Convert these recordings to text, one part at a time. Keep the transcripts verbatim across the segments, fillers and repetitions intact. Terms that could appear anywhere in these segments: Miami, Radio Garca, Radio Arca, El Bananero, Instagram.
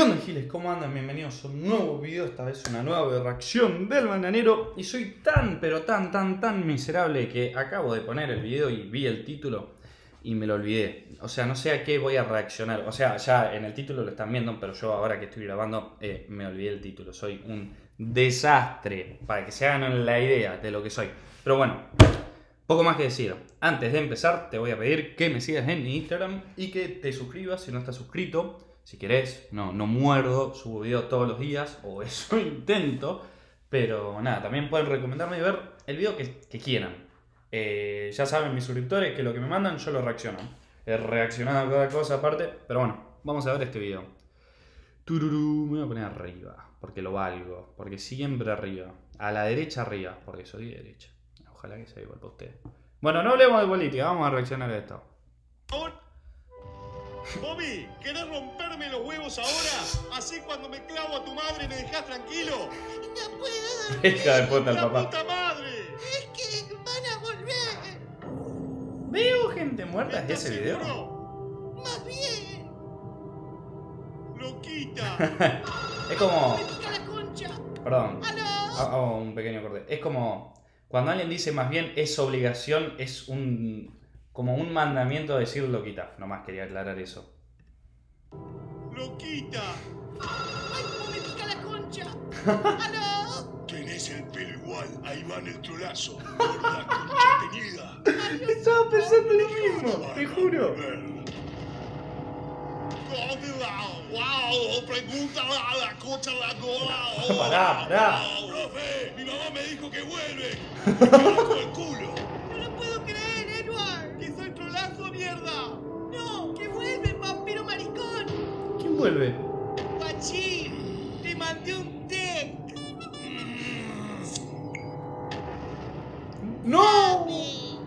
¿Qué onda, giles? ¿Cómo andan? Bienvenidos a un nuevo video, esta vez una nueva reacción del Bananero. Y soy tan, pero tan, tan, tan miserable que acabo de poner el video y vi el título y me lo olvidé. O sea, no sé a qué voy a reaccionar. O sea, ya en el título lo están viendo, pero yo ahora que estoy grabando eh, me olvidé el título. Soy un desastre, para que se hagan la idea de lo que soy. Pero bueno, poco más que decir. Antes de empezar, te voy a pedir que me sigas en Instagram y que te suscribas si no estás suscrito. Si querés, no, no muerdo, subo videos todos los días, o eso intento. Pero nada, también pueden recomendarme y ver el video que, que quieran. Eh, ya saben mis suscriptores que lo que me mandan yo lo reacciono. He reaccionado a cada cosa aparte, pero bueno, vamos a ver este video. Tururú, me voy a poner arriba, porque lo valgo, porque siempre arriba. A la derecha arriba, porque soy de derecha. Ojalá que sea igual para ustedes. Bueno, no hablemos de política, vamos a reaccionar a esto. Bobby, ¿querés romperme los huevos ahora? Así cuando me clavo a tu madre me dejás tranquilo. No puedo dormir. Hija de puta, el papá. ¡Puta madre! Es que van a volver. ¿Veo gente muerta en ese video? Más bien. Loquita. Es como... Me pica la concha. Perdón. Hago un pequeño corte. Es como... Cuando alguien dice más bien es obligación, es un... Como un mandamiento a decir loquita. Nomás quería aclarar eso. ¡Loquita! ¡Ay, cómo me pica la concha! ¡Aló! Tenés el pelo igual. Ahí va en el trolazo. Por la concha tenida. Estaba pensando lo mismo. Te juro. ¡Wow! ¡Pregúntale a la concha la gola! ¡Pará, pará! ¡Profe! ¡Mi mamá me dijo que vuelve! ¡Me cago el culo! Vuelve. Guachín, te mandé un té. ¡No! Mami.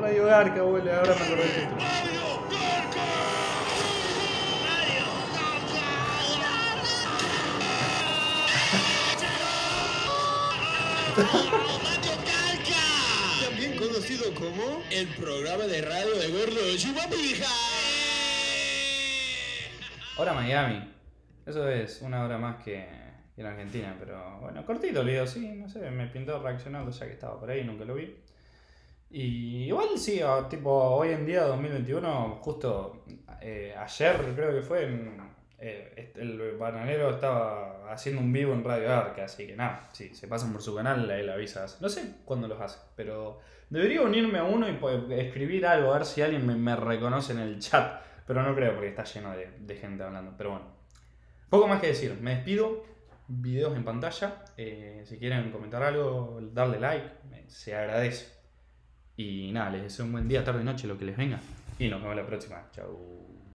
Radio Garca, vuelve, ahora me acordé. ¡Radio Garca! ¡Radio Garca! ¡Radio Garca! También conocido como el programa de radio de gordo de Chupapija. Hora Miami. Eso es una hora más que en Argentina, pero bueno, cortito el video, sí, no sé, me pintó reaccionando ya que estaba por ahí, nunca lo vi. Y igual sí, tipo hoy en día, dos mil veintiuno, justo eh, ayer creo que fue, en, eh, el Bananero estaba haciendo un vivo en Radio Arca, así que nada, sí, se pasan por su canal, ahí la avisas. No sé cuándo los hace, pero debería unirme a uno y escribir algo, a ver si alguien me, me reconoce en el chat. Pero no creo porque está lleno de, de gente hablando. Pero bueno, poco más que decir. Me despido. Videos en pantalla. Eh, si quieren comentar algo, darle like. Eh, se agradece. Y nada, les deseo un buen día, tarde, noche, lo que les venga. Y nos vemos la próxima. Chau.